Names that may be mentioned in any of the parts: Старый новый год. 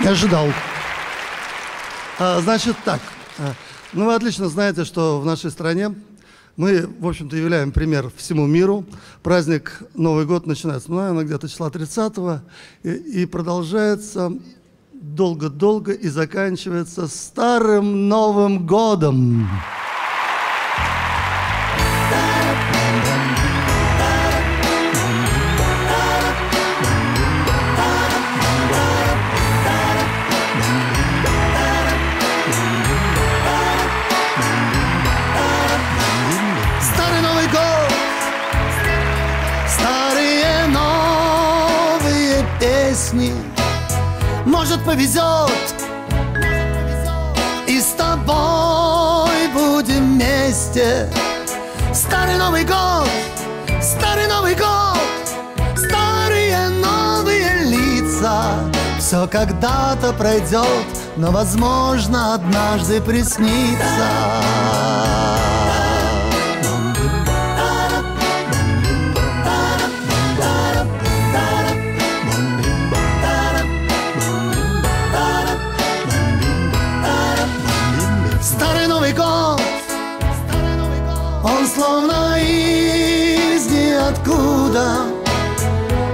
Не ожидал. Значит так, ну вы отлично знаете, что в нашей стране мы, в общем-то, являем пример всему миру. Праздник Новый год начинается, наверное, где-то числа 30-го и продолжается долго-долго и заканчивается Старым Новым годом. Может, повезет, и с тобой будем вместе. Старый Новый год, Старый Новый год, старые новые лица. Все когда-то пройдет, но, возможно, однажды приснится. Он словно из ниоткуда.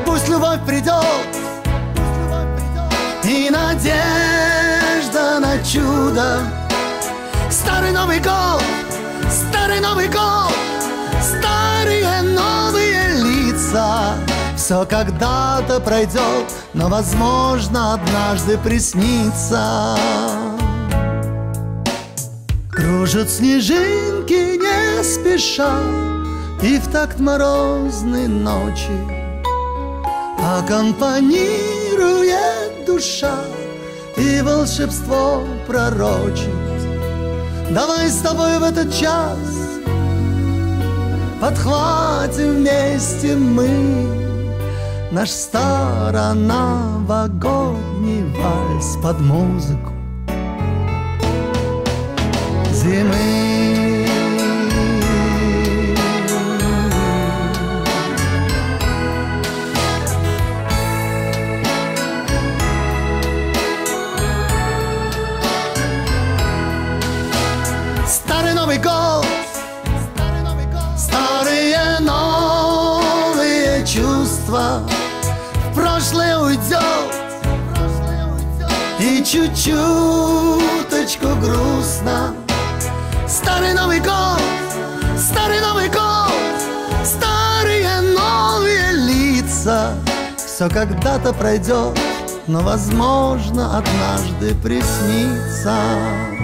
Пусть любовь придет, и надежда на чудо. Старый Новый год, Старый Новый год, старые новые лица. Все когда-то пройдет, но, возможно, однажды приснится. Кружат снежинки не спеша и в такт морозной ночи аккомпанирует душа и волшебство пророчит. Давай с тобой в этот час подхватим вместе мы наш староновогодний вальс под музыку зимы. Старый Новый год, старые новые чувства. В прошлое уйдет, и чуть-чуточку грустно. Старый Новый год, Старый Новый год, старые новые лица. Все когда-то пройдет, но, возможно, однажды приснится.